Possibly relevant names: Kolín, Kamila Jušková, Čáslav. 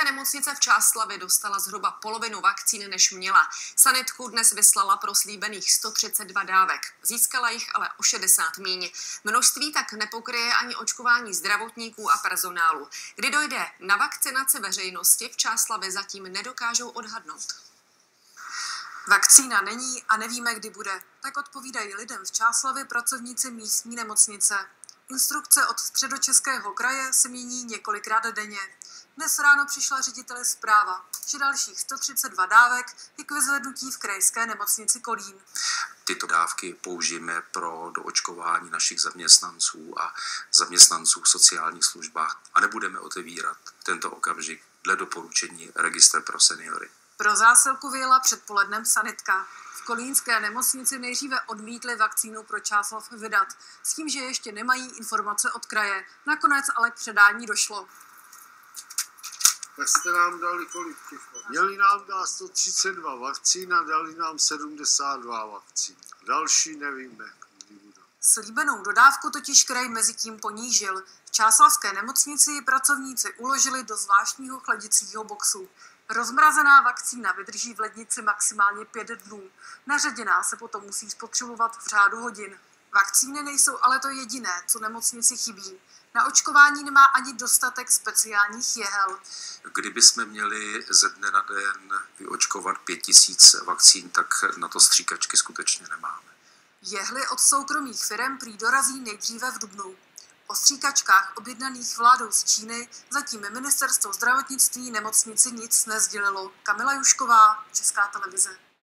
Vojenské nemocnice v Čáslavě dostala zhruba polovinu vakcín, než měla. Sanitku dnes vyslala pro slíbených 132 dávek. Získala jich ale o 60 míň. Množství tak nepokryje ani očkování zdravotníků a personálu. Kdy dojde na vakcinaci veřejnosti, v Čáslavě zatím nedokážou odhadnout. Vakcína není a nevíme, kdy bude. Tak odpovídají lidem v Čáslavě pracovníci místní nemocnice. Instrukce od Středočeského kraje se mění několikrát denně. Dnes ráno přišla řediteli zpráva, že dalších 132 dávek je k vyzvednutí v krajské nemocnici Kolín. Tyto dávky použijeme pro doočkování našich zaměstnanců a zaměstnanců v sociálních službách a nebudeme otevírat tento okamžik dle doporučení registra pro seniory. Pro zásilku vyjela předpolednem sanitka. V kolínské nemocnici nejdříve odmítli vakcínu pro Čáslav vydat, s tím, že ještě nemají informace od kraje. Nakonec ale k předání došlo. Tak jste nám dali kolik těch vakcín? Měli nám dát 132 vakcín a dali nám 72 vakcín. Další nevíme, kdy budou. Slíbenou dodávku totiž kraj mezitím ponížil. V čáslavské nemocnici ji pracovníci uložili do zvláštního chladicího boxu. Rozmrazená vakcína vydrží v lednici maximálně 5 dnů. Naředěná se potom musí spotřebovat v řádu hodin. Vakcíny nejsou ale to jediné, co nemocnici chybí. Na očkování nemá ani dostatek speciálních jehel. Kdyby jsme měli ze dne na den vyočkovat 5000 vakcín, tak na to stříkačky skutečně nemáme. Jehly od soukromých firem prý dorazí nejdříve v dubnu. O stříkačkách objednaných vládou z Číny zatím ministerstvo zdravotnictví nemocnici nic nesdělilo. Kamila Jušková, Česká televize.